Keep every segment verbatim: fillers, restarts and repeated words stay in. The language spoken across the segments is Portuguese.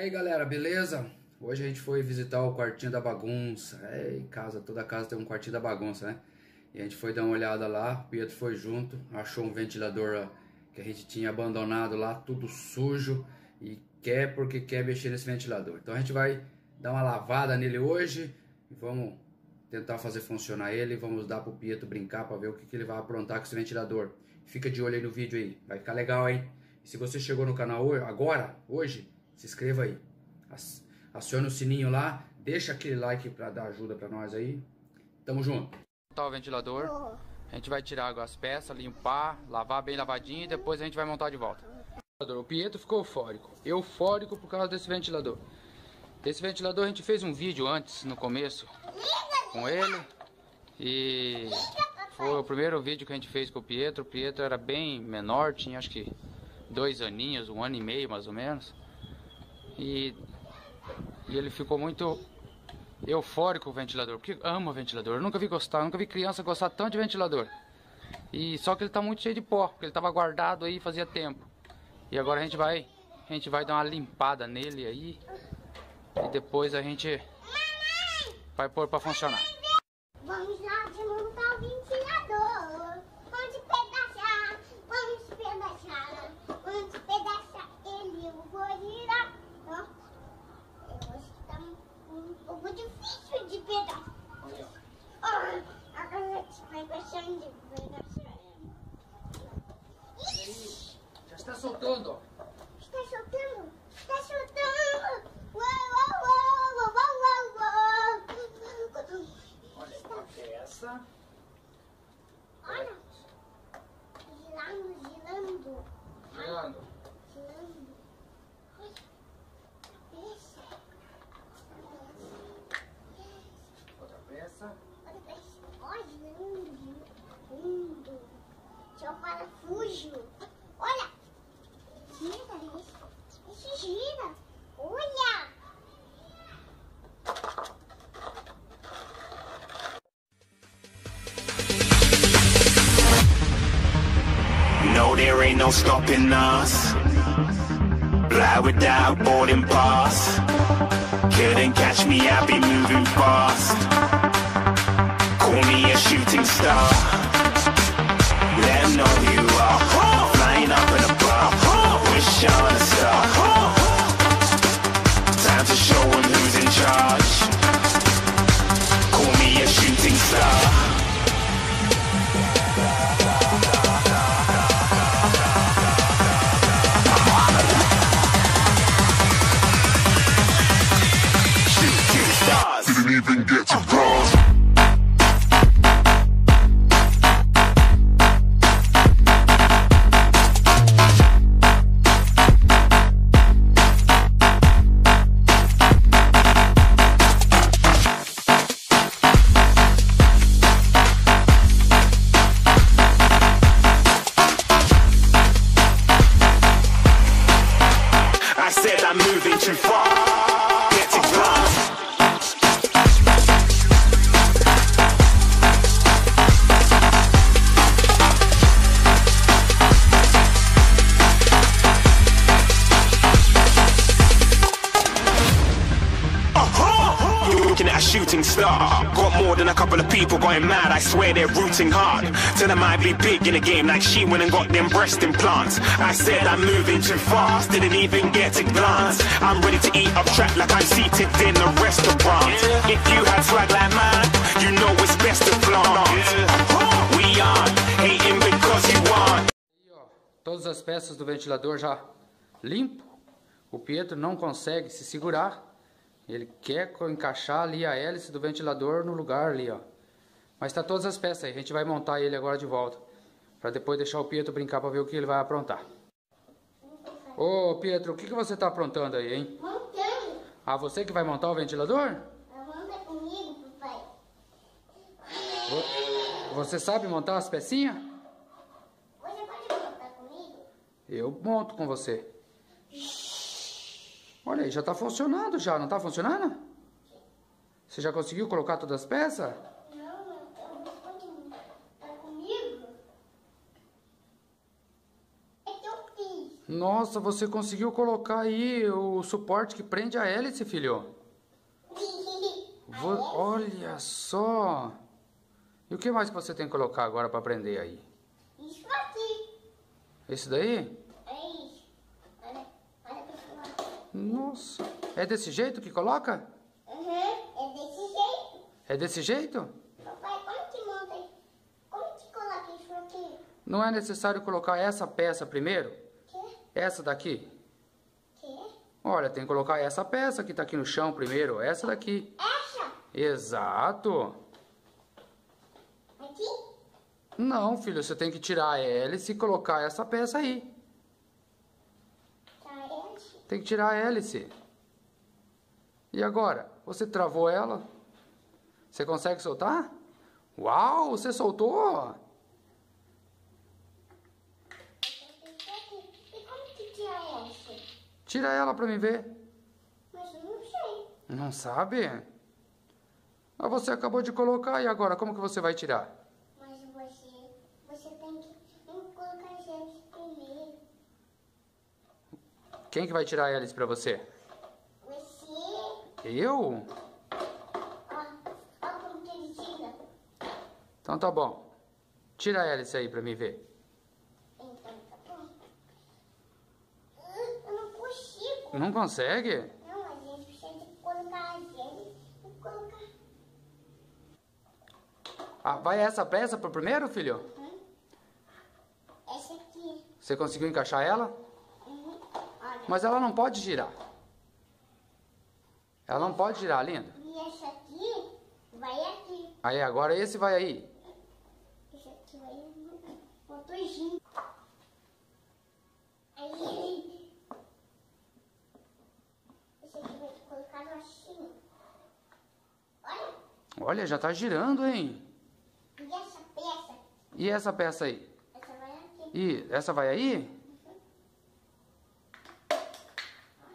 aí galera, beleza? Hoje a gente foi visitar o quartinho da bagunça. É, em casa, toda casa tem um quartinho da bagunça, né? E a gente foi dar uma olhada lá, o Pietro foi junto, achou um ventilador que a gente tinha abandonado lá, tudo sujo, e quer porque quer mexer nesse ventilador. Então a gente vai dar uma lavada nele hoje e vamos tentar fazer funcionar ele, vamos dar pro Pietro brincar para ver o que, que ele vai aprontar com esse ventilador. Fica de olho aí no vídeo aí, vai ficar legal, hein? E se você chegou no canal agora, hoje, se inscreva aí, aciona o sininho lá, deixa aquele like para dar ajuda para nós aí. Tamo junto. Montar o ventilador, a gente vai tirar as peças, limpar, lavar bem lavadinho e depois a gente vai montar de volta. O Pietro ficou eufórico, eufórico por causa desse ventilador. Esse ventilador a gente fez um vídeo antes, no começo, com ele. E foi o primeiro vídeo que a gente fez com o Pietro. O Pietro era bem menor, tinha acho que dois aninhos, um ano e meio mais ou menos. E, e ele ficou muito eufórico com o ventilador, porque ama ventilador. Eu nunca vi gostar, nunca vi criança gostar tanto de ventilador. E só que ele tá muito cheio de pó, porque ele tava guardado aí fazia tempo. E agora a gente vai, a gente vai dar uma limpada nele aí e depois a gente vai pôr para funcionar. Vamos lá de montar o ventilador. Vamos pedaçar, vamos pedaçar, vamos pedaçar ele, eu vou girar. Um pouco difícil de pegar. Agora a gente vai baixando de pegar. Já está soltando. Está soltando? Está soltando. Uau, uau, uau, uau, uau, uau. Olha, qual é essa? Olha. Girando, girando. Girando. Girando. Deixa. Essa. Olha, lindo, lindo. Seu parafuso. Olha. Gira esse. Esse gira. Olha. No, there ain't no stopping us. Fly without boarding pass. Couldn't catch me, I'll be moving fast. Call me a shooting star. Let them know who you are. Flying up in a bar. Wish on a star. Time to show them who's in charge. Call me a shooting star. Even get to cross. I said I'm moving too far. Shooting star, got more than a couple of people going mad. I swear they're rooting hard. Tell them I'd be big in the game, like she went and got them breast implants. I said I'm moving too fast, didn't even get a glance. I'm ready to eat up track like I'm seated in a restaurant. If you had swag like mine, you know it's best to flaunt. We aren't hating because you aren't. Todas as peças do ventilador já limpo. O Pietro não consegue se segurar. Ele quer encaixar ali a hélice do ventilador no lugar ali, ó. Mas tá todas as peças aí. A gente vai montar ele agora de volta. Pra depois deixar o Pietro brincar pra ver o que ele vai aprontar. Ô, Pietro, o que, que você tá aprontando aí, hein? Montando. Ah, você que vai montar o ventilador? Monta comigo, papai. Você sabe montar as pecinhas? Você pode montar comigo? Eu monto com você. Olha aí, já tá funcionando já, não tá funcionando? Você já conseguiu colocar todas as peças? Não, eu não consigo. Tá comigo? É que eu fiz. Nossa, você conseguiu colocar aí o suporte que prende a hélice, filho. Vou... Olha só. E o que mais que você tem que colocar agora para prender aí? Isso aqui. Esse daí? É isso. Olha, olha pra cima. Nossa. É desse jeito que coloca? Uhum, é desse jeito. É desse jeito? Papai, como que monta isso? Como que coloca isso aqui? Não é necessário colocar essa peça primeiro? Quê? Essa daqui? Quê? Olha, tem que colocar essa peça que tá aqui no chão primeiro. Essa daqui. Essa? Exato. Aqui? Não, filho, você tem que tirar a hélice e colocar essa peça aí. Tá, hélice? Tem que tirar a hélice. E agora? Você travou ela? Você consegue soltar? Uau, você soltou! E como que tira ela? Tira ela pra mim ver. Mas eu não sei. Não sabe? Mas você acabou de colocar, e agora? Como que você vai tirar? Mas você... Você tem que colocar a hélice primeiro. Quem que vai tirar a hélice pra você? Eu? Ó, como que ele tira. Então tá bom. Tira a hélice aí pra mim ver. Então tá bom. Eu não consigo. Não consegue? Não, a gente precisa colocar a hélice e colocar... Ah, vai essa peça pro primeiro, filho? Hum? Essa aqui. Você conseguiu encaixar ela? Uhum. Olha. Mas ela não pode girar. Ela não pode girar, linda. E esse aqui vai aqui. Aí, agora esse vai aí. Esse aqui vai no motorzinho. Aí ele... Esse aqui vai colocar no assim. Olha. Olha, já tá girando, hein? E essa peça? E essa peça aí? Essa vai aqui. E essa vai aí? Uhum.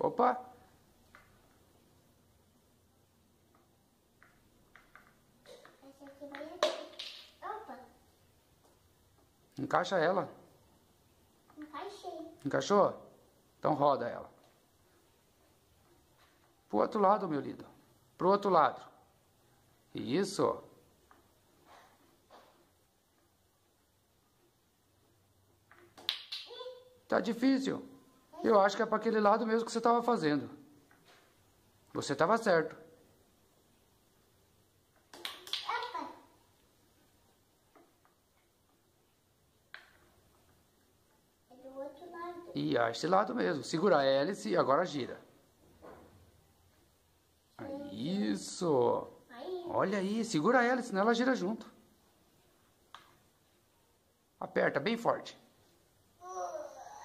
Opa! Encaixa ela. Encaixei. Encaixou? Então roda ela. Pro outro lado, meu lindo. Pro outro lado. Isso. Tá difícil. Eu acho que é pra aquele lado mesmo que você tava fazendo. Você tava certo. E a este lado mesmo. Segura a hélice e agora gira. Isso. Olha aí. Segura a hélice, senão ela gira junto. Aperta bem forte.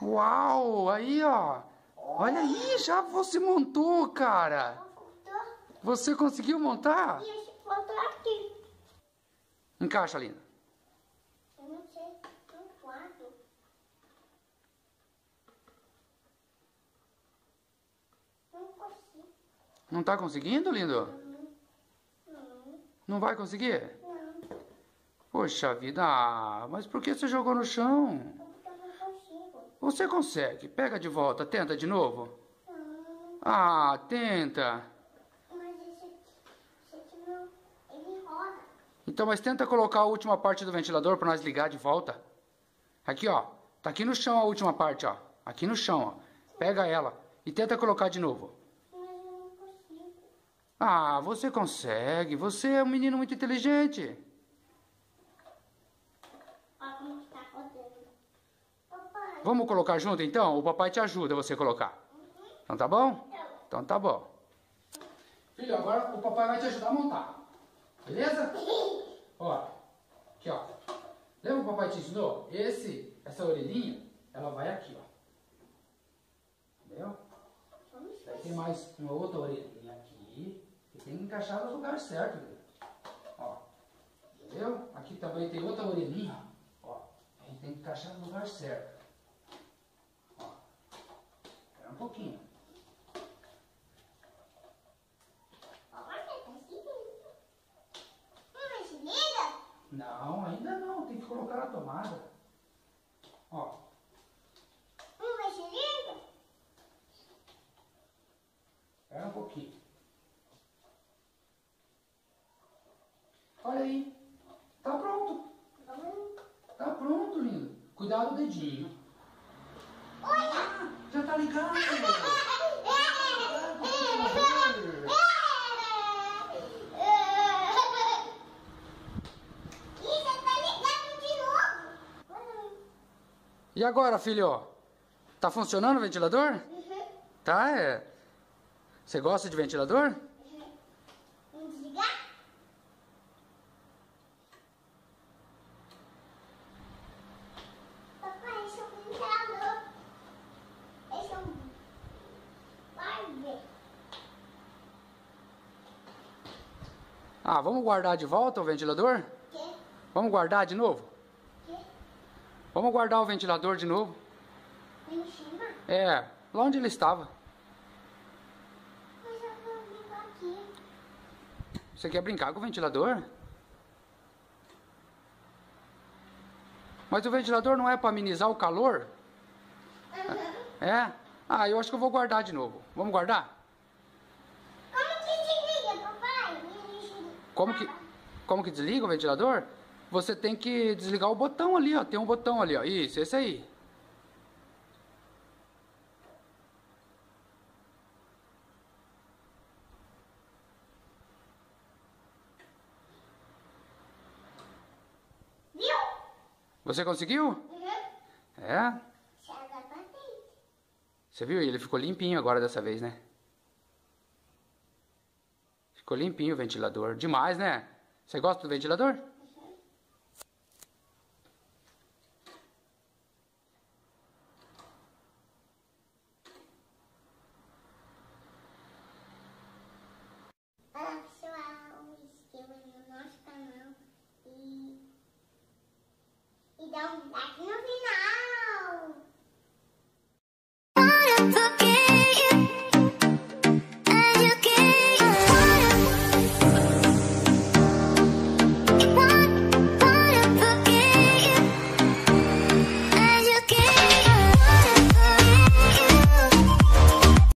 Uau. Aí, ó. Olha aí. Já você montou, cara. Você conseguiu montar? Encaixa, linda. Eu não sei. Um quadro. Não tá conseguindo, lindo? Não. Não. Não vai conseguir? Não. Poxa vida, ah, mas por que você jogou no chão? Eu não consigo. Você consegue. Pega de volta, tenta de novo. Não. Ah, tenta. Mas esse aqui, esse aqui não, ele roda. Então, mas tenta colocar a última parte do ventilador pra nós ligar de volta. Aqui, ó. Tá aqui no chão a última parte, ó. Aqui no chão, ó. Pega ela e tenta colocar de novo. Ah, você consegue. Você é um menino muito inteligente. Olha como está rodando. Papai. Vamos colocar junto, então? O papai te ajuda você colocar. Uhum. Então tá bom? Então. Então tá bom. Filho, agora o papai vai te ajudar a montar. Beleza? Ó, aqui, ó. Lembra o papai te ensinou? Esse, essa orelhinha, ela vai aqui, ó. Entendeu? Aí tem mais uma outra orelhinha aqui. E tem que encaixar no lugar certo, viu? Ó, entendeu? Aqui também tem outra orelhinha, ó. A gente tem que encaixar no lugar certo. Ó, espera um pouquinho. Não, ainda não. Tem que colocar na tomada. Ó. Não vai pouquinho. Olha aí. Tá pronto. Tá pronto, lindo. Cuidado o dedinho. Olha! Já tá ligado. E agora, filho? Tá funcionando o ventilador? Uhum. Tá, é. Você gosta de ventilador? Uhum. Vamos desligar? Papai, esse é um ventilador. Esse é um... Vai ver. Ah, vamos guardar de volta o ventilador? Quê? Vamos guardar de novo? Quê? Vamos guardar o ventilador de novo? Em cima? É, lá onde ele estava. Mas eu vou brincar aqui. Você quer brincar com o ventilador? Mas o ventilador não é para amenizar o calor? Uhum. É? Ah, eu acho que eu vou guardar de novo. Vamos guardar? Como que desliga, papai? Como que, como que desliga o ventilador? Você tem que desligar o botão ali, ó. Tem um botão ali, ó. Isso, esse aí. Você conseguiu? Uhum. É? Você viu? Ele ficou limpinho agora dessa vez, né? Ficou limpinho o ventilador. Demais, né? Você gosta do ventilador?